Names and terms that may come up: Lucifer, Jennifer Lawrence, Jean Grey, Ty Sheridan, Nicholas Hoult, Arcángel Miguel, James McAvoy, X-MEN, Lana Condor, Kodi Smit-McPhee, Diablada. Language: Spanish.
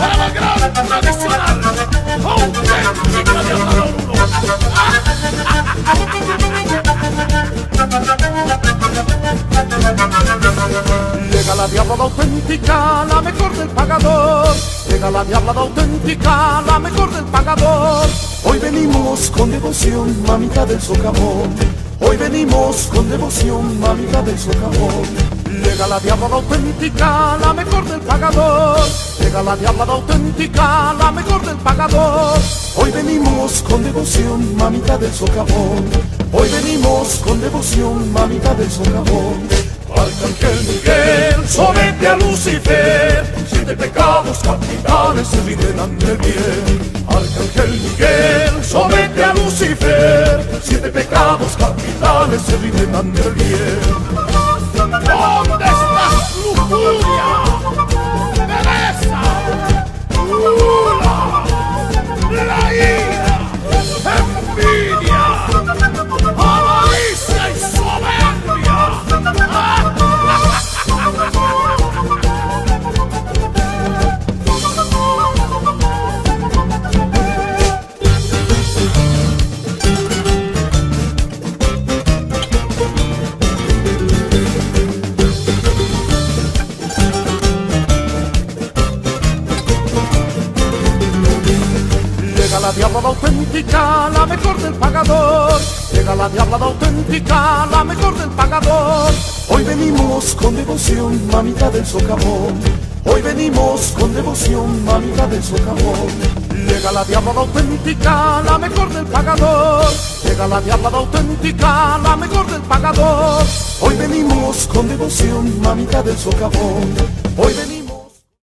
para la gran tradicional. Llega la diablada auténtica, la mejor del pagador. Llega la diablada auténtica, la mejor del pagador. Hoy venimos con devoción, mamita del socavón. Hoy venimos con devoción, mamita del socavón. Llega la diablada auténtica, la mejor del pagador. Llega la diablada auténtica, la mejor del pagador. Hoy venimos con devoción, mamita del socavón. Hoy venimos con devoción, mamita del socavón. Arcángel Miguel, somete a Lucifer, siete pecados capitales se liberan del bien. Arcángel Miguel, somete a Lucifer, siete pecados capitales se liberan del bien. ¿Dónde estás, lujuria, pereza, gula, la ira, envidia, avaricia y soberbia? ¡Ah! Llega la diablada auténtica, la mejor del pagador. Llega la diablada auténtica, la mejor del pagador. Hoy venimos con devoción, mamita del socavón. Hoy venimos con devoción, mamita del socavón. Llega la diablada auténtica, la mejor del pagador. Llega la diablada auténtica, la mejor del pagador. Hoy venimos con devoción, mamita del socavón. Hoy venimos.